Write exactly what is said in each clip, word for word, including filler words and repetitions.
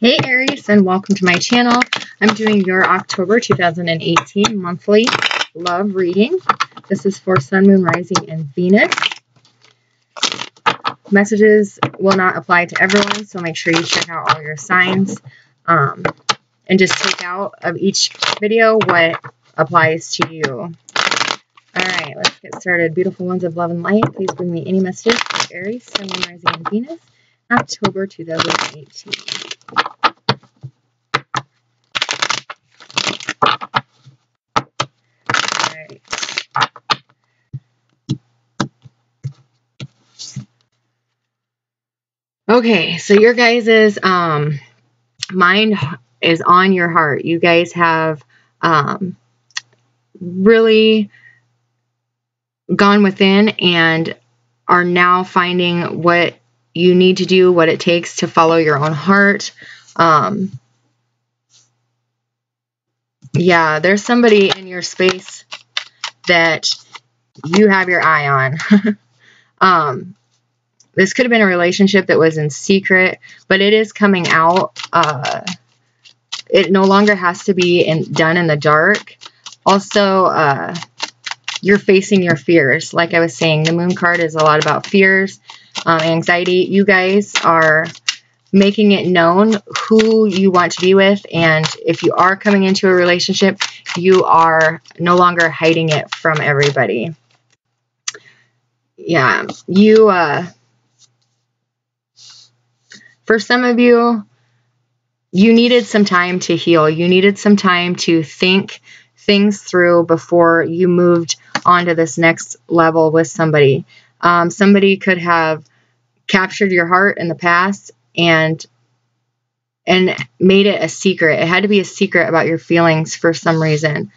Hey Aries, and welcome to my channel. I'm doing your October two thousand eighteen monthly love reading. This is for Sun, Moon, Rising, and Venus. Messages will not apply to everyone, so make sure you check out all your signs um, and just take out of each video what applies to you. All right, let's get started. Beautiful ones of love and light, please bring me any messages for Aries, Sun, Moon, Rising, and Venus, October two thousand eighteen. Okay, so your guys' um, mind is on your heart. You guys have um, really gone within and are now finding what you need to do, what it takes to follow your own heart. Um, yeah, there's somebody in your space that you have your eye on. um, This could have been a relationship that was in secret, but it is coming out. Uh, it no longer has to be in, done in the dark. Also, uh, you're facing your fears. Like I was saying, the moon card is a lot about fears, um, anxiety. You guys are making it known who you want to be with. And if you are coming into a relationship, you are no longer hiding it from everybody. Yeah, you... Uh, For some of you, you needed some time to heal. You needed some time to think things through before you moved on to this next level with somebody. Um, somebody could have captured your heart in the past and, and made it a secret. It had to be a secret about your feelings for some reason.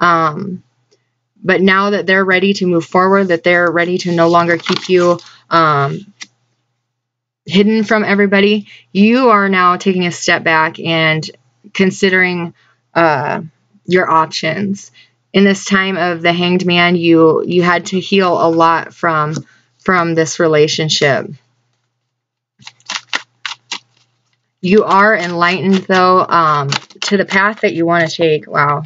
Um, but now that they're ready to move forward, that they're ready to no longer keep you um, hidden from everybody, you are now taking a step back and considering uh, your options. In this time of the Hanged Man, you you had to heal a lot from from this relationship. You are enlightened though um, to the path that you want to take. Wow,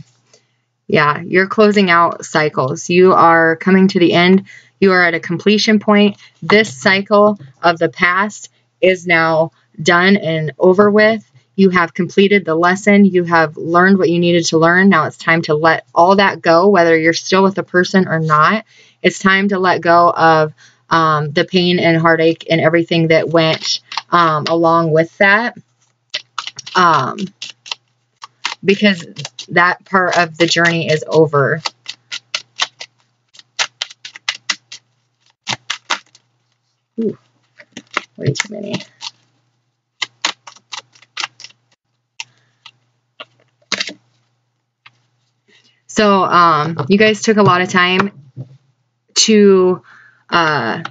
yeah, you're closing out cycles. You are coming to the end. You are at a completion point. This cycle of the past is now done and over with. You have completed the lesson. You have learned what you needed to learn. Now it's time to let all that go, whether you're still with a person or not. It's time to let go of um, the pain and heartache and everything that went um, along with that. Um, because that part of the journey is over. Ooh, way too many. So um, you guys took a lot of time to uh,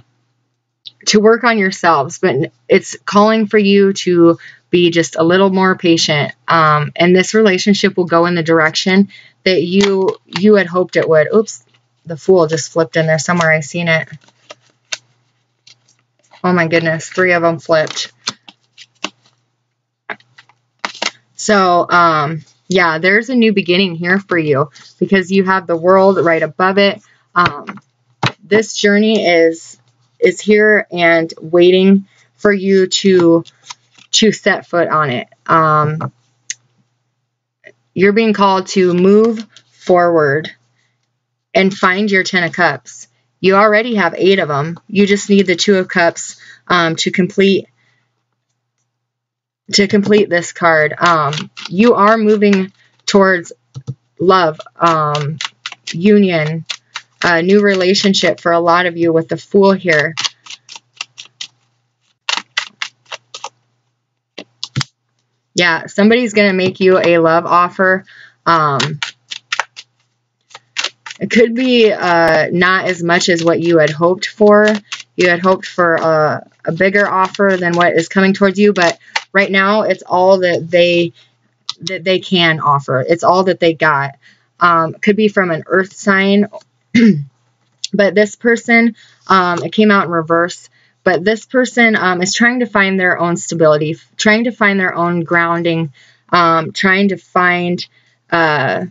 to work on yourselves, but it's calling for you to be just a little more patient. Um, and this relationship will go in the direction that you you had hoped it would. Oops, the Fool just flipped in there somewhere. I seen it. Oh my goodness, three of them flipped. So, um, yeah, there's a new beginning here for you because you have the World right above it. Um, this journey is is here and waiting for you to to set foot on it. Um, you're being called to move forward and find your Ten of Cups. You already have eight of them. You just need the Two of Cups um, to complete to complete this card. Um, you are moving towards love, um, union, a new relationship for a lot of you with the Fool here. Yeah, somebody's going to make you a love offer. Um, It could be uh, not as much as what you had hoped for. You had hoped for a, a bigger offer than what is coming towards you, but right now it's all that they that they can offer. It's all that they got. Um, it could be from an earth sign, but this person, um, it came out in reverse, But this person um, is trying to find their own stability, trying to find their own grounding, um, trying to find, uh,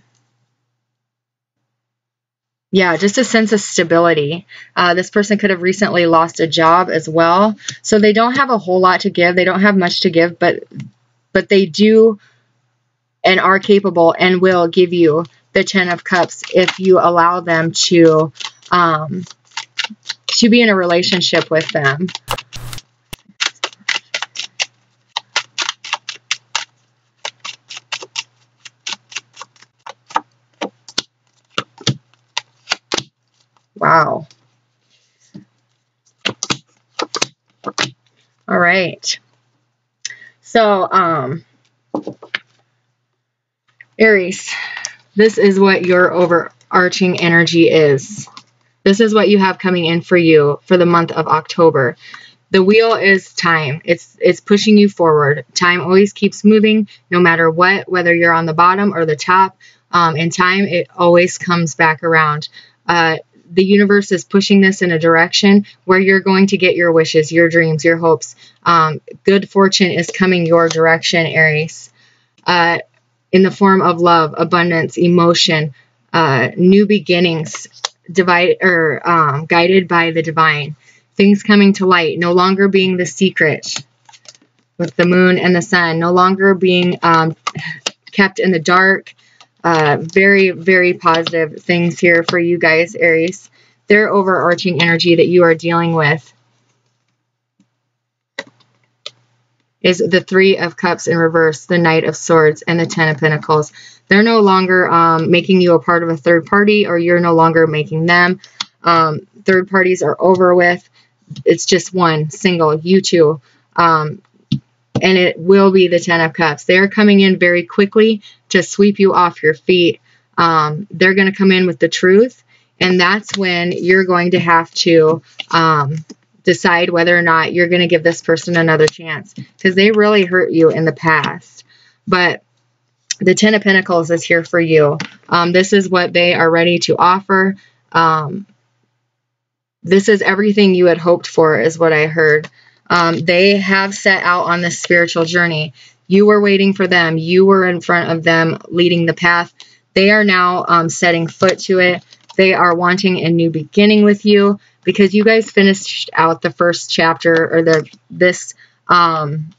yeah, just a sense of stability. Uh, this person could have recently lost a job as well. So they don't have a whole lot to give. They don't have much to give, but, but they do and are capable and will give you the Ten of Cups if you allow them to... Um, to be in a relationship with them. Wow. All right. So, um, Aries, this is what your overarching energy is. This is what you have coming in for you for the month of October. The wheel is time. It's it's pushing you forward. Time always keeps moving no matter what, whether you're on the bottom or the top. Um, in time, it always comes back around. Uh, the universe is pushing this in a direction where you're going to get your wishes, your dreams, your hopes. Um, good fortune is coming your direction, Aries, uh, in the form of love, abundance, emotion, uh, new beginnings. Divide, or, um, guided by the divine. Things coming to light, no longer being the secret with the moon and the sun, no longer being um, kept in the dark. Uh, very, very positive things here for you guys, Aries. Their overarching energy that you are dealing with is the Three of Cups in reverse, the Knight of Swords, and the Ten of Pentacles. They're no longer um, making you a part of a third party, or you're no longer making them. Um, third parties are over with. It's just one single, you two. Um, and it will be the Ten of Cups. They're coming in very quickly to sweep you off your feet. Um, they're going to come in with the truth. And that's when you're going to have to um, decide whether or not you're going to give this person another chance, because they really hurt you in the past. But the Ten of Pentacles is here for you. Um, this is what they are ready to offer. Um, this is everything you had hoped for, is what I heard. Um, they have set out on this spiritual journey. You were waiting for them. You were in front of them, leading the path. They are now um, setting foot to it. They are wanting a new beginning with you, because you guys finished out the first chapter, or the this um,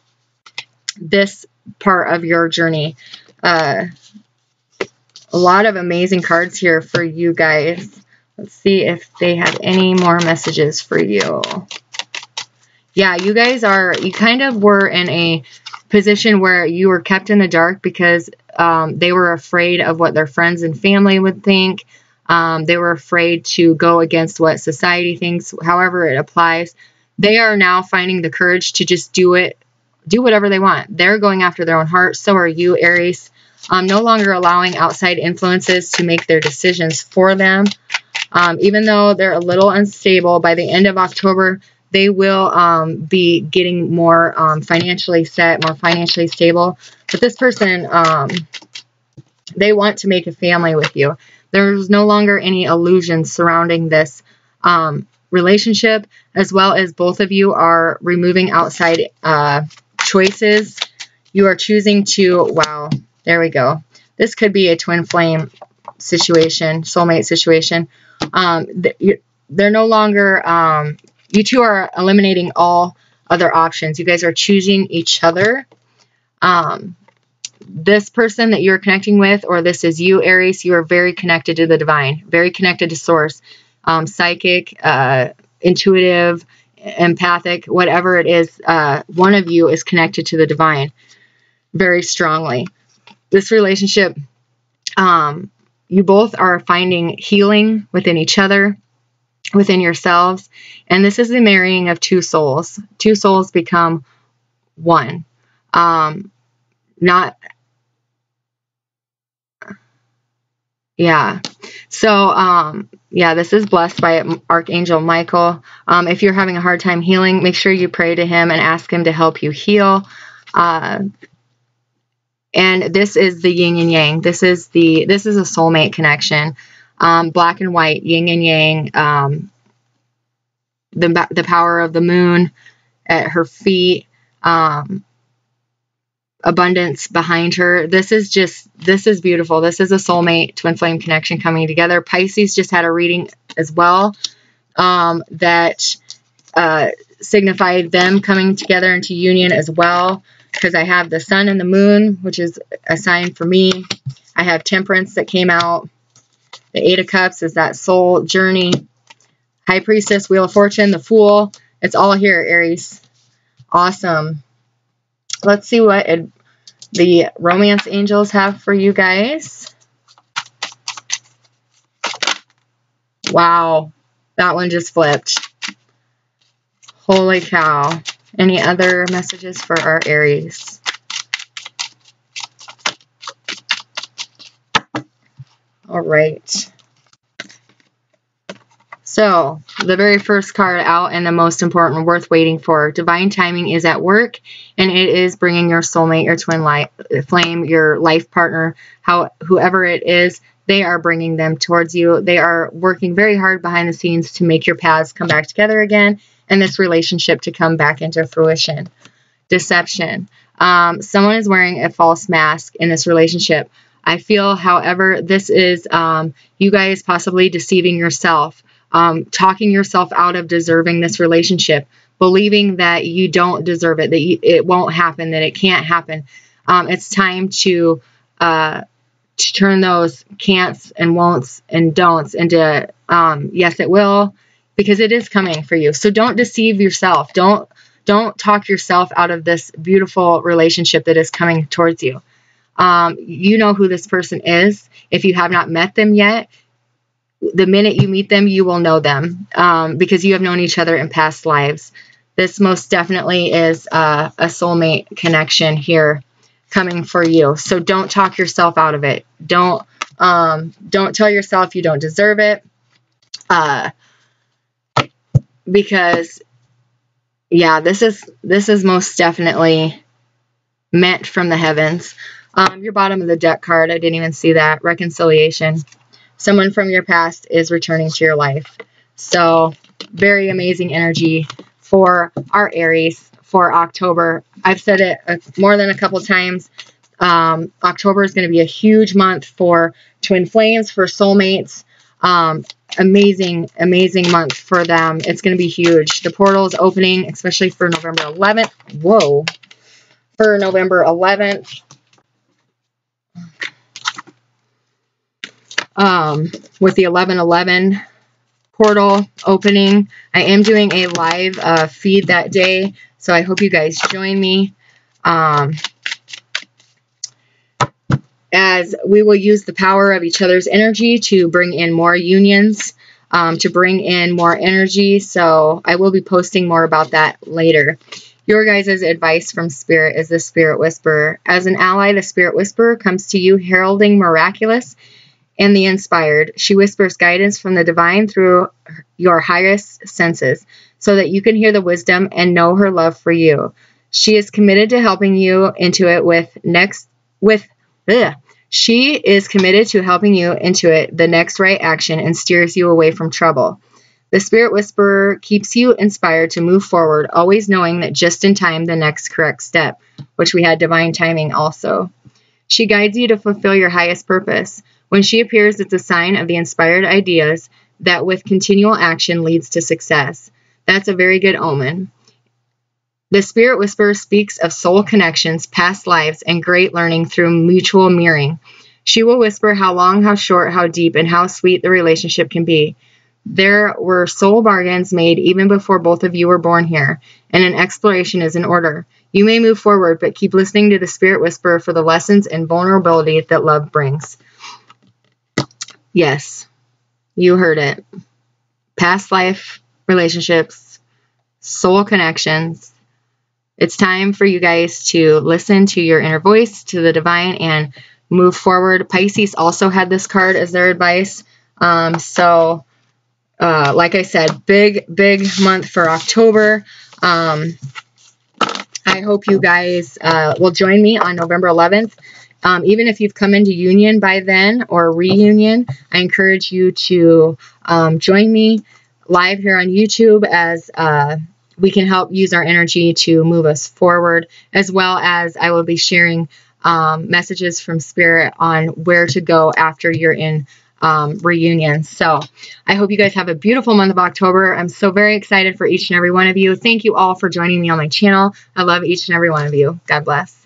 this part of your journey. Uh, a lot of amazing cards here for you guys. Let's see if they have any more messages for you. Yeah, you guys are, you kind of were in a position where you were kept in the dark because um, they were afraid of what their friends and family would think. Um, they were afraid to go against what society thinks, however it applies. They are now finding the courage to just do it. Do whatever they want. They're going after their own heart. So are you, Aries. Um, no longer allowing outside influences to make their decisions for them. Um, even though they're a little unstable, by the end of October, they will um, be getting more um, financially set, more financially stable. But this person, um, they want to make a family with you. There's no longer any illusions surrounding this um, relationship, as well as both of you are removing outside uh, choices. You are choosing to, wow, there we go. This could be a twin flame situation, soulmate situation. Um, they're no longer, um, you two are eliminating all other options. You guys are choosing each other. Um, this person that you're connecting with, or this is you, Aries, you are very connected to the divine, very connected to source, um, psychic, uh, intuitive, empathic, whatever it is, uh, one of you is connected to the divine very strongly. This relationship, um, you both are finding healing within each other, within yourselves. And this is the marrying of two souls. Two souls become one. Um, not, yeah. So, um, yeah, this is blessed by Archangel Michael. Um, if you're having a hard time healing, make sure you pray to him and ask him to help you heal. Uh, and this is the yin and yang. This is the this is a soulmate connection. Um, black and white, yin and yang. Um, the, the power of the moon at her feet, um, abundance behind her. This is just, this is beautiful. This is a soulmate twin flame connection coming together. Pisces just had a reading as well, um, that uh, signified them coming together into union as well, because I have the sun and the moon, which is a sign for me. I have temperance that came out. The eight of cups is that soul journey. High priestess, wheel of fortune, the fool. It's all here, Aries. Awesome. Let's see what it, the romance angels have for you guys. Wow. That one just flipped. Holy cow. Any other messages for our Aries? All right. So, the very first card out and the most important, worth waiting for. Divine timing is at work, and it is bringing your soulmate, your twin light, flame, your life partner, how whoever it is, they are bringing them towards you. They are working very hard behind the scenes to make your paths come back together again and this relationship to come back into fruition. Deception. Um, someone is wearing a false mask in this relationship. I feel, however, this is um, you guys possibly deceiving yourself. Um, talking yourself out of deserving this relationship, believing that you don't deserve it, that you, it won't happen, that it can't happen. Um, it's time to, uh, to turn those can'ts and won'ts and don'ts into um, yes, it will, because it is coming for you. So don't deceive yourself. Don't, don't talk yourself out of this beautiful relationship that is coming towards you. Um, you know who this person is. If you have not met them yet, the minute you meet them, you will know them um, because you have known each other in past lives. This most definitely is uh, a soulmate connection here coming for you. So don't talk yourself out of it. Don't um, don't tell yourself you don't deserve it uh, because, yeah, this is this is most definitely meant from the heavens. Um, your bottom of the deck card, I didn't even see that. Reconciliation. Someone from your past is returning to your life. So very amazing energy for our Aries for October. I've said it more than a couple times. Um, October is going to be a huge month for twin flames, for soulmates. Um, amazing, amazing month for them. It's going to be huge. The portal is opening, especially for November eleventh. Whoa. For November eleventh. Um, with the eleven eleven portal opening. I am doing a live uh, feed that day, so I hope you guys join me um, as we will use the power of each other's energy to bring in more unions, um, to bring in more energy. So I will be posting more about that later. Your guys' advice from Spirit is the Spirit Whisperer. As an ally, the Spirit Whisperer comes to you heralding miraculous and the inspired. She whispers guidance from the divine through your highest senses so that you can hear the wisdom and know her love for you. She is committed to helping you into it with next with ugh. She is committed to helping you into it the next right action and steers you away from trouble. The Spirit Whisperer keeps you inspired to move forward, always knowing that just in time the next correct step, which we had divine timing also. She guides you to fulfill your highest purpose. When she appears, it's a sign of the inspired ideas that with continual action leads to success. That's a very good omen. The Spirit Whisperer speaks of soul connections, past lives, and great learning through mutual mirroring. She will whisper how long, how short, how deep, and how sweet the relationship can be. There were soul bargains made even before both of you were born here, and an exploration is in order. You may move forward, but keep listening to the Spirit Whisperer for the lessons and vulnerability that love brings. Yes, you heard it. Past life relationships, soul connections. It's time for you guys to listen to your inner voice, to the divine, and move forward. Pisces also had this card as their advice. Um, so, uh, like I said, big, big month for October. Um, I hope you guys uh, will join me on November eleventh. Um, even if you've come into union by then or reunion, I encourage you to um, join me. live here on YouTube, as uh, we can help use our energy to move us forward, as well as I will be sharing um, messages from Spirit on where to go after you're in um, reunions. So I hope you guys have a beautiful month of October. I'm so very excited for each and every one of you. Thank you all for joining me on my channel. I love each and every one of you. God bless.